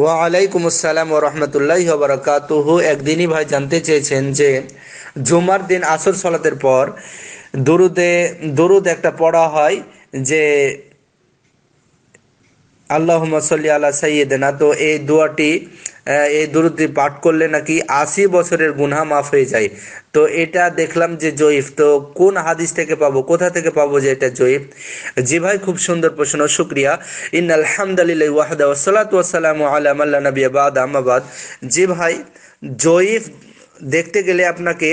ওয়ালাইকুম আসসালাম ওয়া রাহমাতুল্লাহি ওয়া বারাকাতুহু। একদিনই ভাই জানতে চেয়েছেন যে জুমার দিন আসর সালাতের পর দরুদ একটা পড়া হয় যে আল্লাহুম্মা সাল্লি আলা সাইয়্যিদিনা, তো এই দরুদটি পাঠ করলে নাকি ৮০ বছরের গুনাহ মাফ হয়ে যায়। তো এটা দেখলাম যে জয়ীফ, তো কোন হাদিস থেকে পাবো, কোথা থেকে পাবো যে এটা জয়ীফ? জি ভাই, খুব সুন্দর প্রশ্ন, শুক্রিয়া। ইন্নাল হামদালিল্লাহি ওয়াহদাহু ওয়া সালাতু ওয়া সালামু আলা মান লা নাবিয়্যা বা'দা, আম্মা বা'দ। জি ভাই, জয়ীফ দেখতে গেলে আপনাকে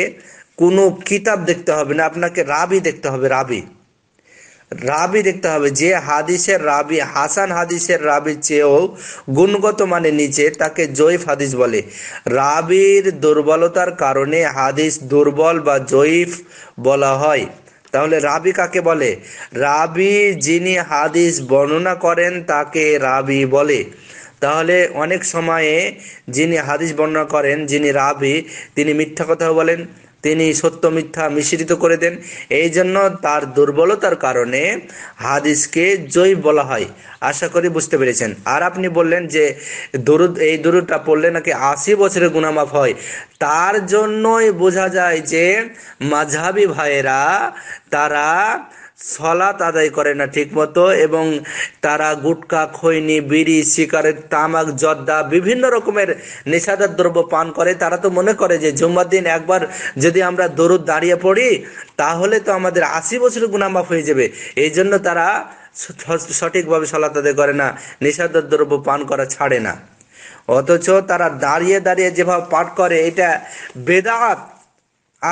কোনো কিতাব দেখতে হবে না, আপনাকে রাবি দেখতে হবে। যে হাদিসের রাবি হাসান হাদিসের রাবির চেয়েও গুণগত মানে নিচে, তাকে জয়ীফ হাদিস বলে। রাবির দুর্বলতার কারণে হাদিস দুর্বল বা জয়ীফ বলা হয়। তাহলে রাবি কাকে বলে? রাবি যিনি হাদিস বর্ণনা করেন তাকে রাবি বলে। তাহলে অনেক সময়ে যিনি হাদিস বর্ণনা করেন, যিনি রাবি, তিনি মিথ্যা কথা বলেন, তিনি সত্য মিথ্যা মিশ্রিত করে দেন। এই জন্য তার দুর্বলতার কারণে হাদিসকে জয়ীফ বলা হয়। আশা করি বুঝতে পেরেছেন। আর আপনি বললেন যে এই দরুদটা পড়লে নাকি ৮০ বছরের গুনাহ মাফ হয়। তার জন্যই বোঝা যায় যে মাযহাবী ভাইয়েরা তারা সলাত আদায় করে না ঠিক মতো, এবং তারা গুটকা, খৈনি, বিড়ি, সিগারেট, তামাক, জর্দা বিভিন্ন রকমের নেশাদার দ্রব্য পান করে। তারা তো মনে করে যে জুম্মার দিন একবার যদি আমরা দরুদ দাঁড়িয়ে পড়ি তাহলে তো আমাদের ৮০ বছরের গুনাহ মাফ হয়ে যাবে। এই জন্য তারা সঠিকভাবে সলাত আদায় করে না, নেশাদার দ্রব্য পান করা ছাড়ে না। অথচ তারা দাঁড়িয়ে দাঁড়িয়ে যেভাবে পাঠ করে এটা বেদাত।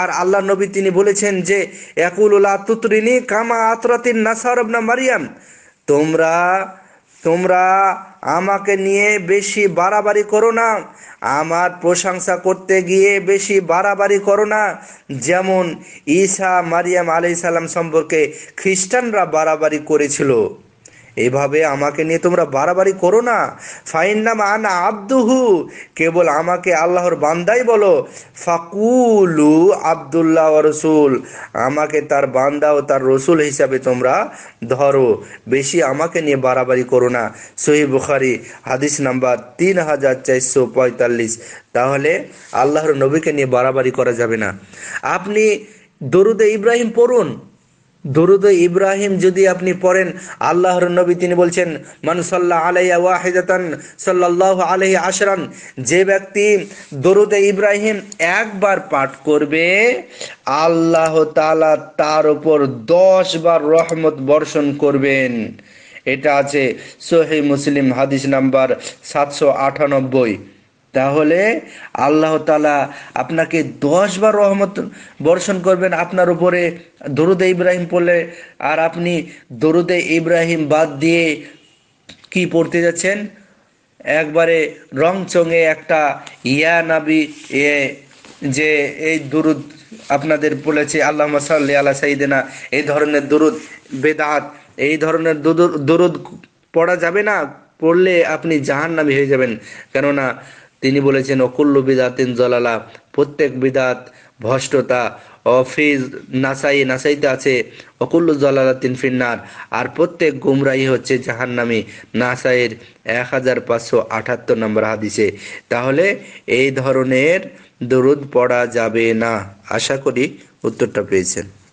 আর আল্লাহ নবী তিনি বলেছেন যে ইয়াকুলুলা তুতরিনি কামা আতরাতিন নাসার ইবনে মারইয়াম, তোমরা আমাকে নিয়ে বেশি বাড়াবাড়ি করো না, আমার প্রশংসা করতে গিয়ে বেশি বাড়াবাড়ি করো না, যেমন ঈসা মারইয়াম আলাইহিস সালাম সম্পর্কে খ্রিস্টানরা বাড়াবাড়ি করেছিল। এভাবে আমাকে নিয়ে তোমরা বাড়াবাড়ি করো না। ফাইন্নামা আনা আব্দুহু, কেবল আমাকে আল্লাহর বান্দাই বলো। ফাকুলু আব্দুল্লাহ ওয়া রাসূল, আমাকে তার বান্দা ও তার রসুল হিসাবে তোমরা ধরো, বেশি আমাকে নিয়ে বাড়াবাড়ি করো না। সহিহ বুখারী হাদিস নাম্বার 3445। তাহলে আল্লাহর নবীকে নিয়ে বাড়াবাড়ি করা যাবে না। আপনি দরুদ ইব্রাহিম পড়ুন। দরুদ ইব্রাহিম যদি আপনি পড়েন, আল্লাহর নবী তিনি বলছেন মান সাল্লা আলাইয়া ওয়াহিদাতান সাল্লাল্লাহু আলাইহি আশরান, যে ব্যক্তি দরুদ ইব্রাহিম একবার পাঠ করবে আল্লাহ তাআলা তার উপর 10 বার রহমত বর্ষণ করবেন। এটা আছে সহিহ মুসলিম হাদিস নাম্বার 798। তাহলে আল্লাহ তাআলা আপনাকে 10 বার রহমত বর্ষণ করবেন আপনার উপরে দরুদ ইব্রাহিম পড়লে। আর আপনি দরুদ ইব্রাহিম বাদ দিয়ে কি পড়তে যাচ্ছেন? একবারে রংচঙে একটা ইয়া নবী যে এই দরুদ আপনাদের বলেছে আল্লাহুম্মা সাল্লি আলা সাইয়্যিদিনা, এই ধরনের দরুদ বেদাত। এই ধরনের দরুদ পড়া যাবে না, পড়লে আপনি জাহান্নামী হয়ে যাবেন। কেননা তিনি বলেছেন অকুল্লু বিদাতিন জলালা, প্রত্যেক বিদাত ভ্রষ্টতা। অফিজ নাসাইতে আছে অকুল্লু জলালাতিন ফিন্নার, আর প্রত্যেক গুমরাহি হচ্ছে জাহান্নামী। নাসাইয়ের 1578 নম্বর হাদিসে। তাহলে এই ধরনের দরুদ পড়া যাবে না। আশা করি উত্তরটা পেয়েছেন।